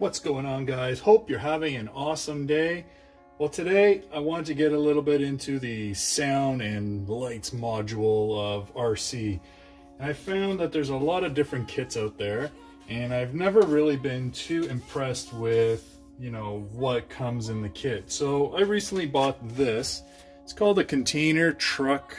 What's going on, guys? Hope you're having an awesome day. Well, today I want to get a little bit into the sound and lights module of RC. And I found that there's a lot of different kits out there, and I've never really been too impressed with, you know, what comes in the kit. So I recently bought this. It's called the Container Truck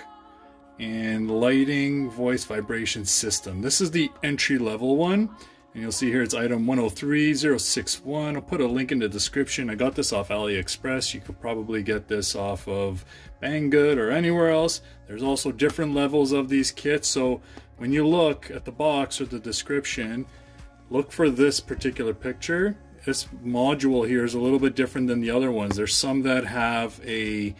and Lighting Voice Vibration System. This is the entry-level one. And you'll see here it's item 103061. I'll put a link in the description. I got this off AliExpress. You could probably get this off of Banggood or anywhere else. There's also different levels of these kits. So when you look at the box or the description, look for this particular picture. This module here is a little bit different than the other ones. There's some that have a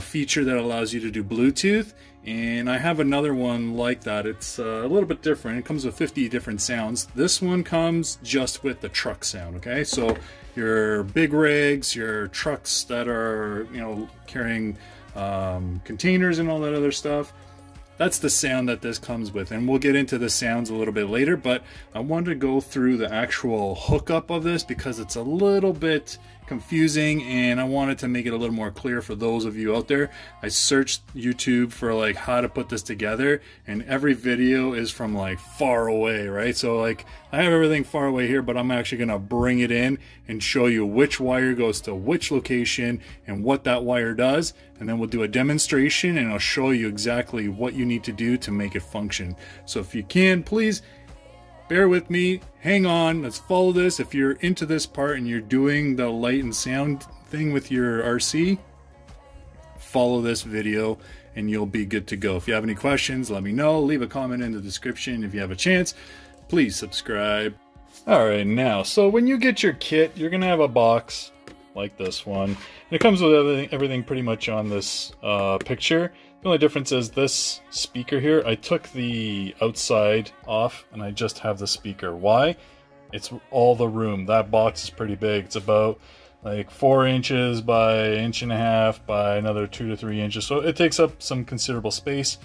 feature that allows you to do Bluetooth, and I have another one like that. It's a little bit different. It comes with 50 different sounds. This one comes just with the truck sound. Okay, so your big rigs, your trucks that are, you know, carrying containers and all that other stuff, that's the sound that this comes with, and we'll get into the sounds a little bit later. But I wanted to go through the actual hookup of this because it's a little bit confusing, and I wanted to make it a little more clear for those of you out there. I searched YouTube for like how to put this together, and every video is from like far away, right? So like I have everything far away here, but I'm actually gonna bring it in and show you which wire goes to which location and what that wire does, and then we'll do a demonstration and I'll show you exactly what you need to do to make it function. So if you can, please bear with me, hang on, let's follow this. If you're into this part and you're doing the light and sound thing with your RC, follow this video and you'll be good to go. If you have any questions, let me know. Leave a comment in the description. If you have a chance, please subscribe. All right, now, so when you get your kit, you're gonna have a box like this one. And it comes with everything pretty much on this picture. The only difference is this speaker here. I took the outside off and I just have the speaker. Why? It's all the room. That box is pretty big. It's about like 4 inches by 1.5 inches by another 2 to 3 inches. So it takes up some considerable space.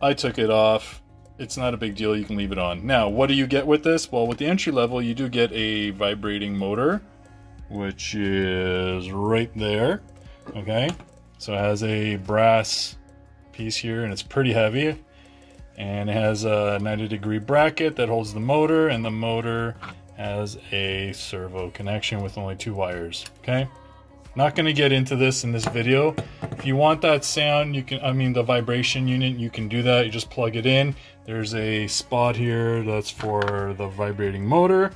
I took it off. It's not a big deal. You can leave it on. Now, what do you get with this? Well, with the entry level, you do get a vibrating motor, which is right there. Okay. So it has a brass piece here, and it's pretty heavy, and it has a 90-degree bracket that holds the motor, and the motor has a servo connection with only 2 wires. Okay, not going to get into this in this video. If you want that sound, you can, I mean the vibration unit, you can do that. You just plug it in. There's a spot here that's for the vibrating motor.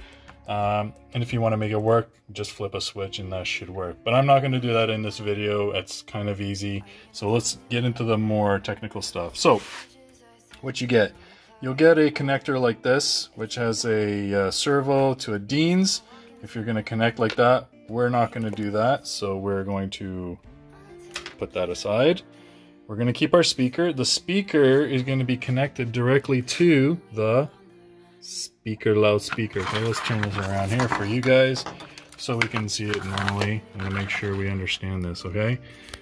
And if you want to make it work, just flip a switch and that should work. But I'm not going to do that in this video. It's kind of easy. So let's get into the more technical stuff. So what you get, you'll get a connector like this, which has a servo to a DEENS. If you're going to connect like that, we're not going to do that. So we're going to put that aside. We're going to keep our speaker. The speaker is going to be connected directly to the speaker loudspeaker. Okay, let's turn this around here for you guys so we can see it normally. I'm gonna make sure we understand this, okay?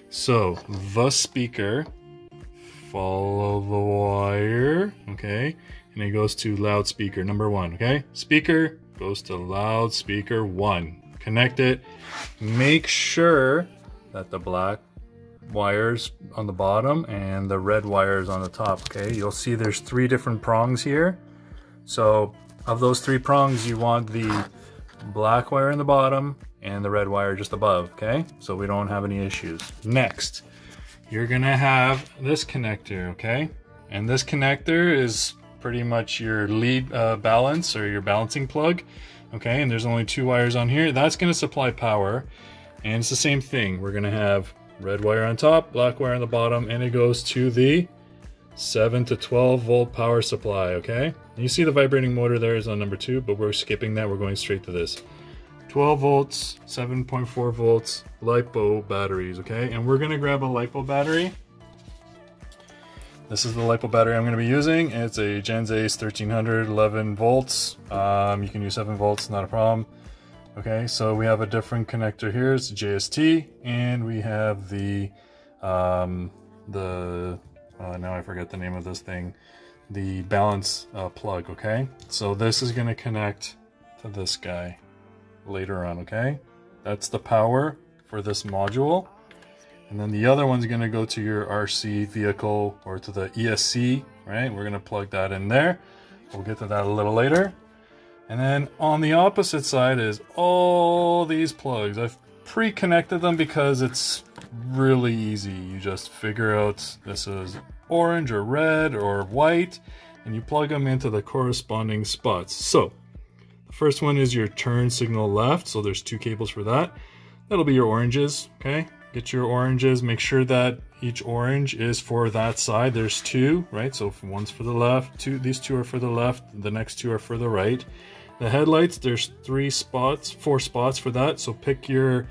So the speaker, follow the wire, okay? And it goes to loudspeaker number 1, okay? Speaker goes to loudspeaker 1. Connect it. Make sure that the black wires on the bottom and the red wires on the top, okay? You'll see there's 3 different prongs here. So of those 3 prongs, you want the black wire in the bottom and the red wire just above, okay? So we don't have any issues. Next, you're gonna have this connector, okay? And this connector is pretty much your lead balance or your balancing plug, okay? And there's only 2 wires on here. That's gonna supply power. And it's the same thing. We're gonna have red wire on top, black wire on the bottom, and it goes to the 7 to 12 volt power supply, okay? You see the vibrating motor there is on number 2, but we're skipping that. We're going straight to this. 12 volts, 7.4 volts, LiPo batteries, okay? And we're gonna grab a LiPo battery. This is the LiPo battery I'm gonna be using. It's a Gens Ace 1300, 11 volts. You can use 7 volts, not a problem. Okay, so we have a different connector here. It's JST, and we have now I forget the name of this thing, the balance plug, okay? So this is gonna connect to this guy, later on, okay? That's the power for this module. And then the other one's going to go to your RC vehicle or to the ESC, right? We're going to plug that in there. We'll get to that a little later. And then on the opposite side is all these plugs. I've pre-connected them because it's really easy. You just figure out this is orange or red or white, and you plug them into the corresponding spots. So the first one is your turn signal left. So there's two cables for that. That'll be your oranges, okay? Get your oranges, make sure that each orange is for that side. There's two, right? So if one's for the left, these two are for the left, the next two are for the right. The headlights, there's four spots for that. So pick your,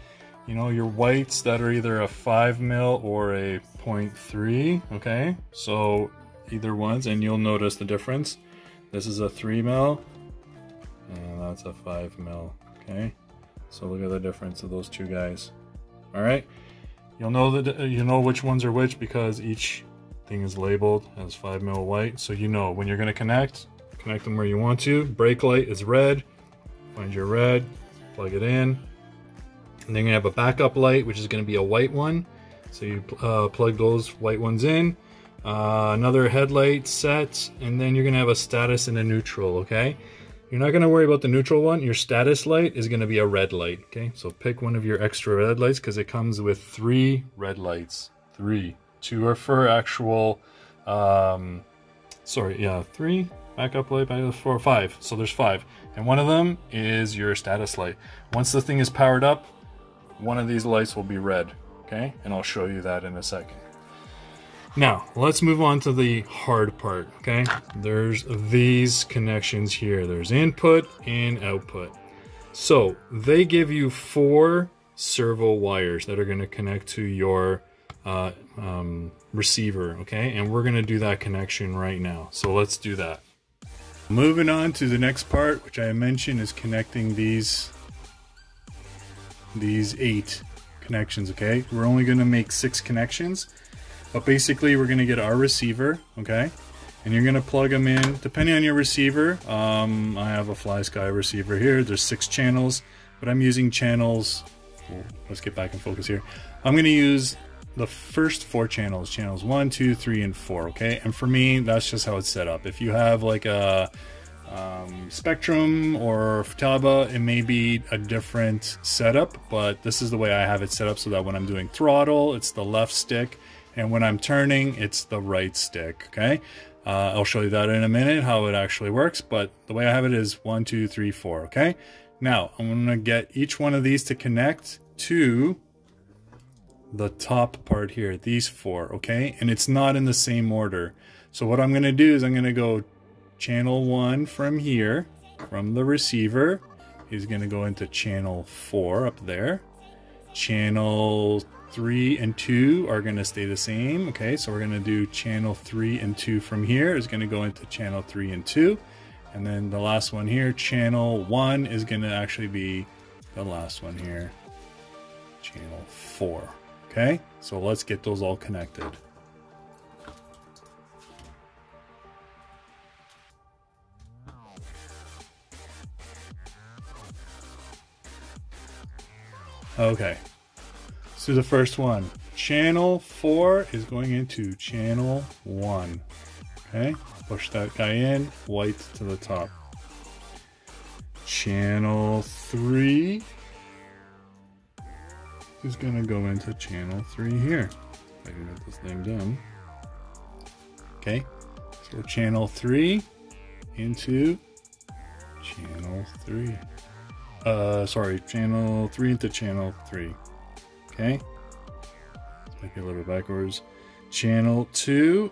you know, your whites that are either a 5mm or a 0.3, okay? So either ones, and you'll notice the difference. This is a 3mm, and that's a 5mm, okay? So look at the difference of those two guys, all right? You'll know that you know which ones are which because each thing is labeled as 5mm white. So you know when you're gonna connect them where you want to. Brake light is red. Find your red, plug it in. And then you have a backup light, which is gonna be a white one. So you plug those white ones in. Another headlight set, and then you're gonna have a status and a neutral, okay? You're not gonna worry about the neutral one. Your status light is gonna be a red light, okay? So pick one of your extra red lights because it comes with three red lights. Two are for actual, three. Backup light, backup, four, five. So there's five. And one of them is your status light. Once the thing is powered up, one of these lights will be red, okay? And I'll show you that in a second. Now, let's move on to the hard part, okay? There's these connections here. There's input and output. So they give you four servo wires that are gonna connect to your receiver, okay? And we're gonna do that connection right now. So let's do that. Moving on to the next part, which I mentioned is connecting these eight connections, okay? We're only gonna make six connections. But basically we're going to get our receiver, okay, and you're going to plug them in depending on your receiver. I have a FlySky receiver here. There's 6 channels, but I'm using channels. Let's get back in focus here. I'm going to use the first 4 channels, channels 1, 2, 3, and 4, okay? And for me, that's just how it's set up. If you have like a Spectrum or Futaba, it may be a different setup, but this is the way I have it set up so that when I'm doing throttle, it's the left stick. And when I'm turning, it's the right stick, okay? I'll show you that in a minute, how it actually works, but the way I have it is 1, 2, 3, 4, okay? Now, I'm gonna get each one of these to connect to the top part here, these 4, okay? And it's not in the same order. So what I'm gonna do is I'm gonna go channel 1 from here, from the receiver, is gonna go into channel 4 up there, channel 3 and 2 are going to stay the same, okay? So we're going to do channel 3 and 2 from here is going to go into channel 3 and 2, and then the last one here, channel 1, is going to actually be the last one here, channel 4, okay? So let's get those all connected. Okay. So the first one, channel 4 is going into channel 1, okay? Push that guy in, white to the top. Channel 3 is gonna go into channel 3 here. If I can get this thing done. Okay, so channel 3 into channel 3. Channel 3 into channel 3. Okay, let's make it a little bit backwards. Channel 2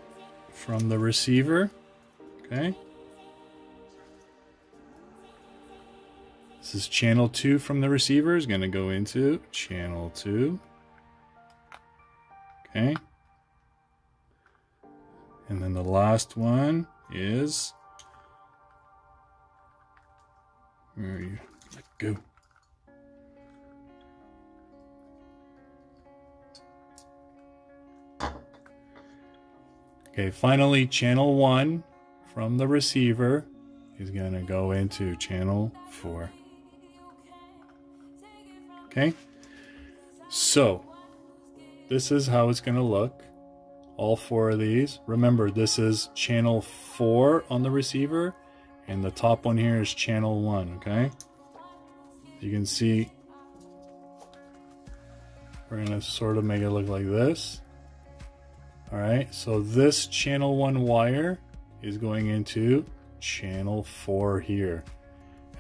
from the receiver, okay? This is channel 2 from the receiver is gonna go into channel 2, okay? And then the last one is, where are you? Go. Okay, finally, channel 1 from the receiver is going to go into channel 4. Okay, so this is how it's going to look. All four of these. Remember, this is channel 4 on the receiver, and the top one here is channel 1, okay? You can see we're going to sort of make it look like this. Alright, so this channel 1 wire is going into channel 4 here.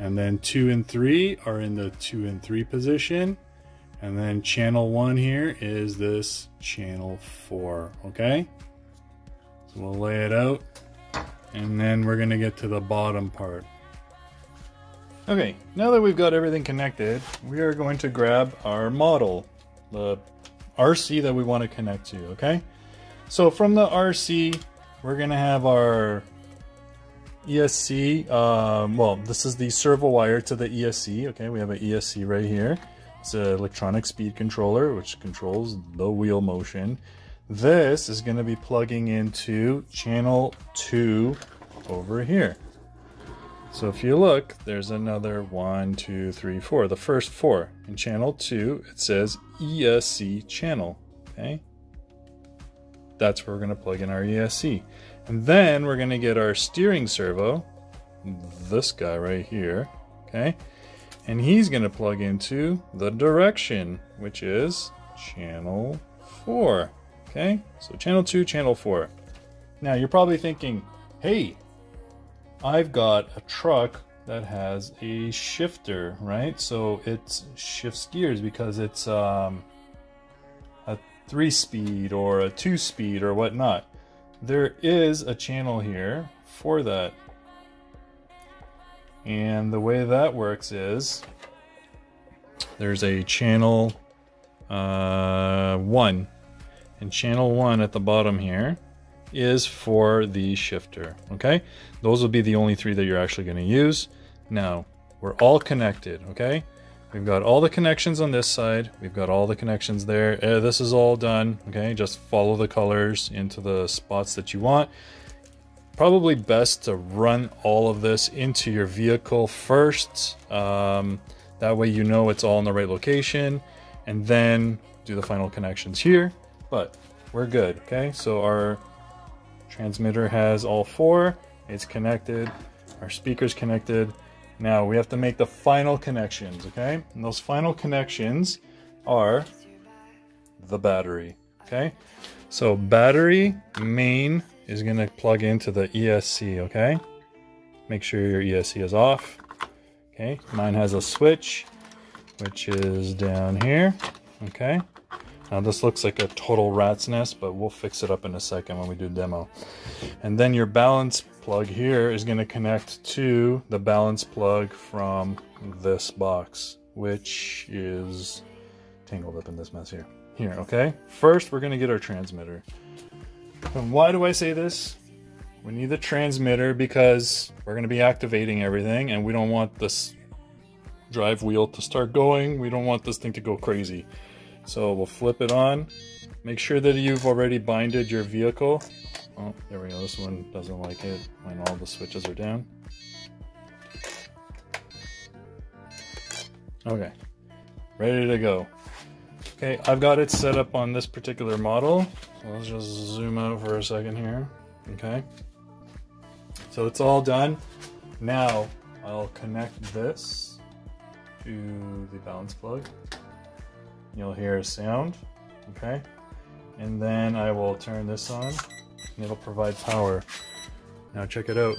And then 2 and 3 are in the 2 and 3 position. And then channel 1 here is this channel 4, okay? So we'll lay it out, and then we're going to get to the bottom part. Okay, now that we've got everything connected, we are going to grab our model, the RC that we want to connect to, okay? So from the RC, we're going to have our ESC, well, this is the servo wire to the ESC, okay? We have an ESC right here. It's an electronic speed controller, which controls the wheel motion. This is going to be plugging into channel 2 over here. So if you look, there's another 1, 2, 3, 4. The first 4. In channel 2, it says ESC channel. Okay? That's where we're going to plug in our ESC. And then we're going to get our steering servo, this guy right here. Okay? And he's going to plug into the direction, which is channel 4. Okay, so channel 2, channel 4. Now you're probably thinking, hey, I've got a truck that has a shifter, right? So it shifts gears because it's a 3-speed or a 2-speed or whatnot. There is a channel here for that. And the way that works is there's a channel 1, and channel 1 at the bottom here is for the shifter, okay? Those will be the only 3 that you're actually going to use. Now, we're all connected, okay? We've got all the connections on this side. We've got all the connections there. This is all done, okay? Just follow the colors into the spots that you want. Probably best to run all of this into your vehicle first. That way you know it's all in the right location, and then do the final connections here. But we're good, okay? So our transmitter has all 4. It's connected. Our speaker's connected. Now we have to make the final connections, okay? And those final connections are the battery, okay? So battery main is going to plug into the ESC, okay? Make sure your ESC is off. Okay, mine has a switch, which is down here, okay? Now this looks like a total rat's nest, but we'll fix it up in a second when we do demo. And then your balance plug here is going to connect to the balance plug from this box, which is tangled up in this mess here. Here, okay? First, we're going to get our transmitter. And why do I say this? We need the transmitter because we're going to be activating everything, and we don't want this drive wheel to start going. We don't want this thing to go crazy. So we'll flip it on. Make sure that you've already binded your vehicle. Oh, there we go. This one doesn't like it when all the switches are down. Okay, ready to go. Okay, I've got it set up on this particular model. Let's just zoom out for a second here. Okay. So it's all done. Now I'll connect this to the balance plug. You'll hear a sound. Okay. And then I will turn this on, and it'll provide power. Now check it out.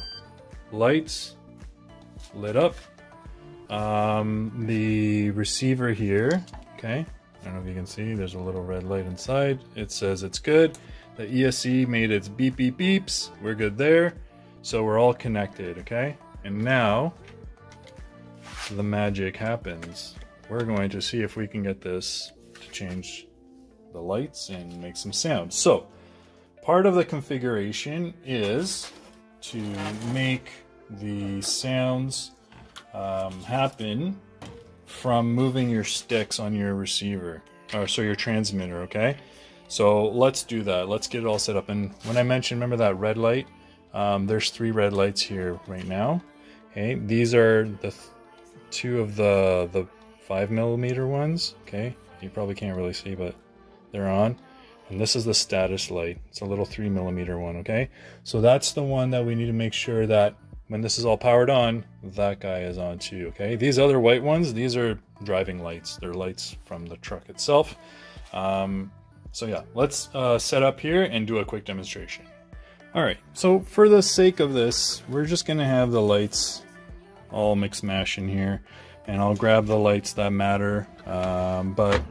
Lights lit up. The receiver here. Okay. I don't know if you can see, there's a little red light inside. It says it's good. The ESC made its beep, beep, beeps. We're good there. So we're all connected, okay? And now the magic happens. We're going to see if we can get this to change the lights and make some sound. So part of the configuration is to make the sounds happen from moving your sticks on your receiver, or so your transmitter, okay? So let's do that. Let's get it all set up. And when I mentioned, remember that red light? There's 3 red lights here right now. Okay, these are the 2 of the 5mm ones. Okay, you probably can't really see, but they're on. And this is the status light. It's a little 3mm one, okay? So that's the one that we need to make sure that when this is all powered on, that guy is on too, okay? These other white ones, these are driving lights. They're lights from the truck itself. So yeah, let's set up here and do a quick demonstration. All right, so for the sake of this, we're just gonna have the lights all mixed mash in here, and I'll grab the lights that matter, but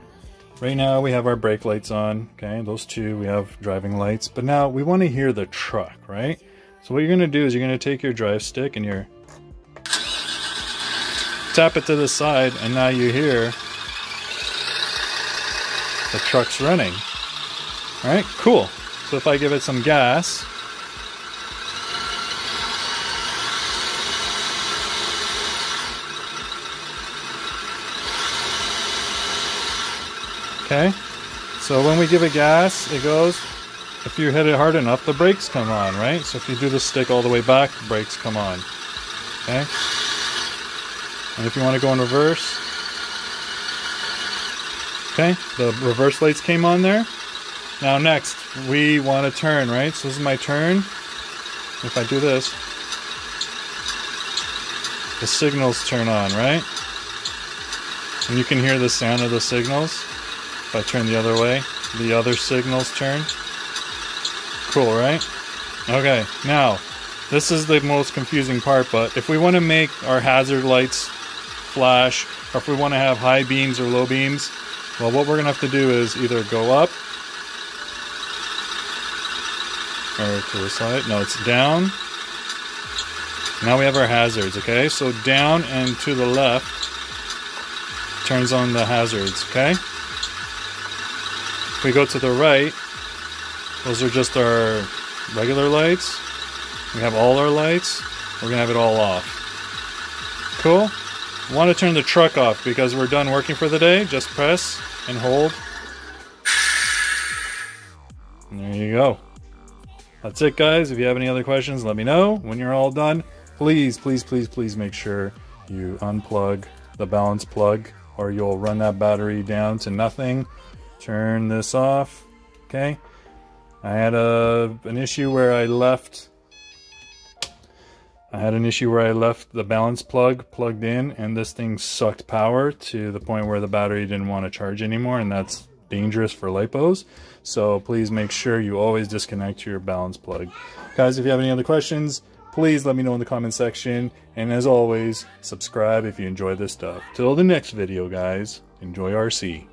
right now we have our brake lights on, okay? Those two, we have driving lights, but now we want to hear the truck, right? So what you're going to do is you're going to take your drive stick and you're tap it to the side, and now you hear the truck's running. All right, cool. So if I give it some gas, okay, so when we give it gas, it goes. If you hit it hard enough, the brakes come on, right? So if you do the stick all the way back, the brakes come on, okay? And if you want to go in reverse, okay, the reverse lights came on there. Now next, we want to turn, right? So this is my turn. If I do this, the signals turn on, right? And you can hear the sound of the signals. If I turn the other way, the other signals turn. Cool, right? Okay, now, this is the most confusing part, but if we want to make our hazard lights flash, or if we want to have high beams or low beams, well, what we're going to have to do is either go up, or to the side, no, it's down. Now we have our hazards, okay? So down and to the left turns on the hazards, okay? If we go to the right, those are just our regular lights. We have all our lights. We're gonna have it all off. Cool. We want to turn the truck off because we're done working for the day. Just press and hold. And there you go. That's it, guys. If you have any other questions, let me know. When you're all done, please, please, please, please make sure you unplug the balance plug, or you'll run that battery down to nothing. Turn this off, okay? I had an issue where I left the balance plug plugged in, and this thing sucked power to the point where the battery didn't want to charge anymore, and that's dangerous for LiPos. So please make sure you always disconnect your balance plug. Guys, if you have any other questions, please let me know in the comment section, and as always, subscribe if you enjoy this stuff. Till the next video, guys, enjoy RC.